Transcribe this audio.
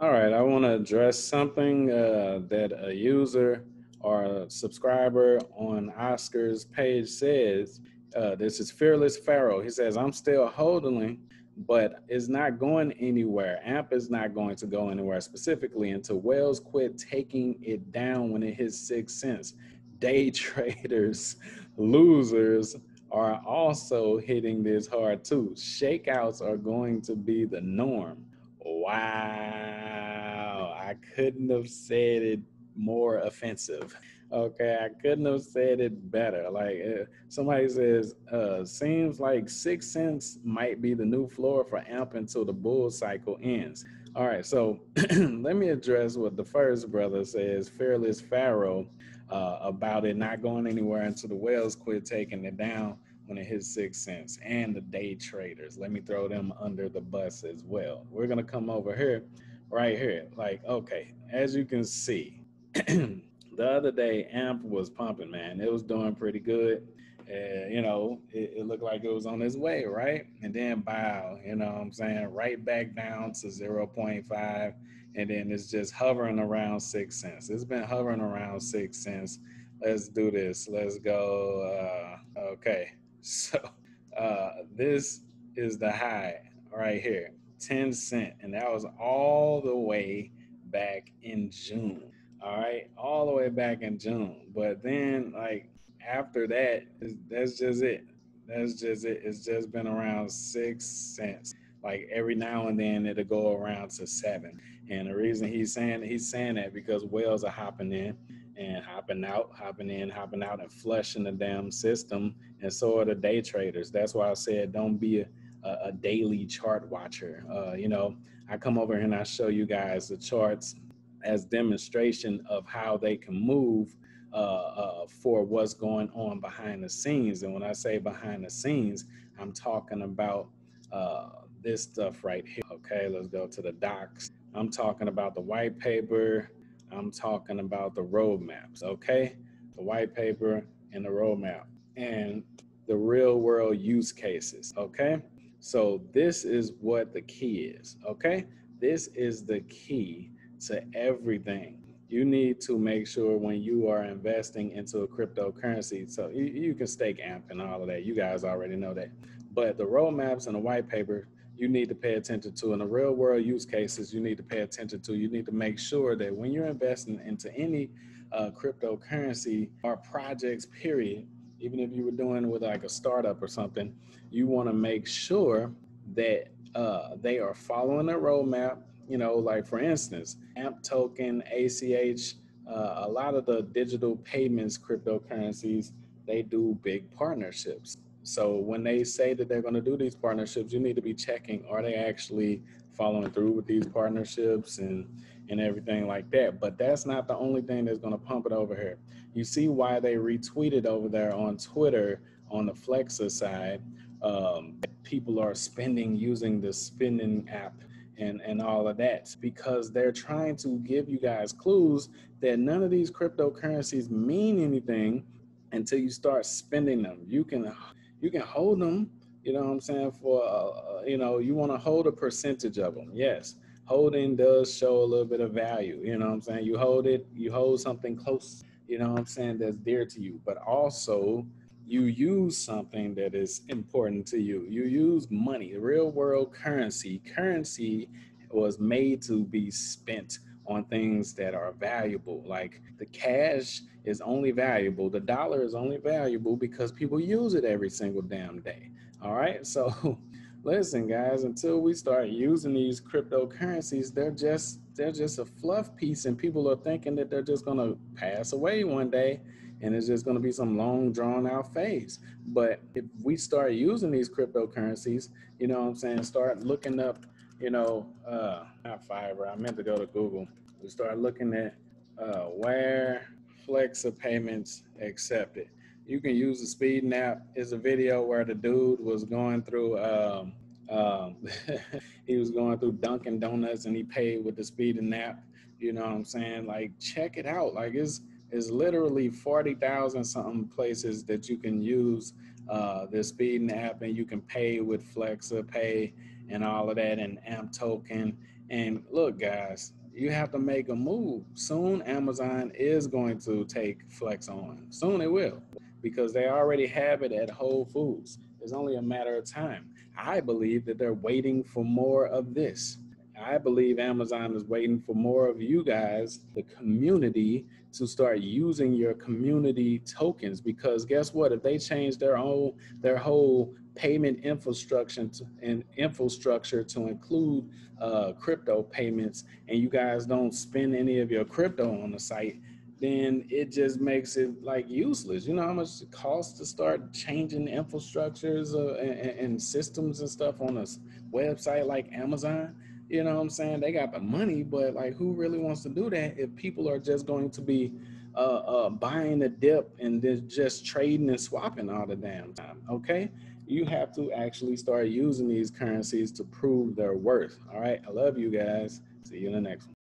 All right, I want to address something that a user or a subscriber on Oscar's page says. This is Fearless Pharaoh. He says, I'm still hodling, but it's not going anywhere. AMP is not going to go anywhere, specifically until whales quit taking it down when it hits 6 cents. Day traders, losers are also hitting this hard too. Shakeouts are going to be the norm. Wow, I couldn't have said it more offensive. Okay, I couldn't have said it better. Like somebody says, seems like 6 cents might be the new floor for AMP until the bull cycle ends. All right, so let me address what the first brother says, Fearless Pharaoh, about it not going anywhere until the whales quit taking it down when it hits 6 cents, and the day traders. Let me throw them under the bus as well. We're gonna come over here, right here. Like, okay, as you can see, the other day AMP was pumping, man. It was doing pretty good. You know, it looked like it was on its way, right? And then bow, you know what I'm saying? Right back down to 0.5, and then it's just hovering around 6 cents. It's been hovering around 6 cents. Let's do this, let's go, okay. So this is the high right here, 10 cent. And that was all the way back in June. All right, all the way back in June. But then like after that, that's just it. That's just it. It's just been around 6 cents. Like every now and then it'll go around to 7. And the reason he's saying that because whales are hopping in and hopping out, hopping in, hopping out, and flushing the damn system. And so are the day traders. That's why I said, don't be a daily chart watcher. You know, I come over here and I show you guys the charts as demonstration of how they can move for what's going on behind the scenes. And when I say behind the scenes, I'm talking about this stuff right here. Okay, let's go to the docs. I'm talking about the white paper. I'm talking about the roadmaps, okay? The white paper and the roadmap and the real world use cases, okay? So this is what the key is, okay? This is the key to everything. You need to make sure when you are investing into a cryptocurrency, so you can stake AMP and all of that, you guys already know that. But the roadmaps and the white paper, you need to pay attention to, in the real world use cases, you need to pay attention to. You need to make sure that when you're investing into any cryptocurrency or projects, period, even if you were doing with like a startup or something, you want to make sure that they are following a roadmap. You know, like for instance, AMP token, ACH, a lot of the digital payments cryptocurrencies, they do big partnerships. So when they say that they're going to do these partnerships, you need to be checking, are they actually following through with these partnerships and everything like that. But that's not the only thing that's going to pump it over here. You see why they retweeted over there on Twitter on the Flexa side, people are spending using the spending app and all of that, because they're trying to give you guys clues that none of these cryptocurrencies mean anything until you start spending them. You can hold them, you know what I'm saying, for, you know, you want to hold a percentage of them. Yes, holding does show a little bit of value, you know what I'm saying? You hold it, you hold something close, you know what I'm saying, that's dear to you, but also you use something that is important to you. You use money, real world currency. Currency was made to be spent on things that are valuable. Like the cash is only valuable, the dollar is only valuable because people use it every single damn day. All right, so listen guys, until we start using these cryptocurrencies, they're just a fluff piece, and people are thinking that they're just gonna pass away one day and it's just gonna be some long drawn out phase. But if we start using these cryptocurrencies, you know what I'm saying, start looking up, you know, not Fiverr, I meant to go to Google. We start looking at where Flexa payments accepted. You can use the Speed app. It's a video where the dude was going through, he was going through Dunkin' Donuts and he paid with the Speed app. You know what I'm saying? Like, check it out. Like, it's literally 40,000 something places that you can use the Speed app, and you can pay with Flexa Pay and all of that, and AMP token And look, guys, you have to make a move. Soon Amazon is going to take Flex on. Soon it will, because they already have it at Whole Foods. It's only a matter of time. I believe that they're waiting for more of this. I believe Amazon is waiting for more of you guys, the community, to start using your community tokens, because guess what? If they change their whole payment infrastructure to include crypto payments, and you guys don't spend any of your crypto on the site, then it just makes it like useless. You know how much it costs to start changing infrastructures and systems and stuff on a website like Amazon? You know what I'm saying? They got the money, but like, who really wants to do that if people are just going to be buying the dip and just trading and swapping all the damn time, okay? You have to actually start using these currencies to prove their worth, all right? I love you guys. See you in the next one.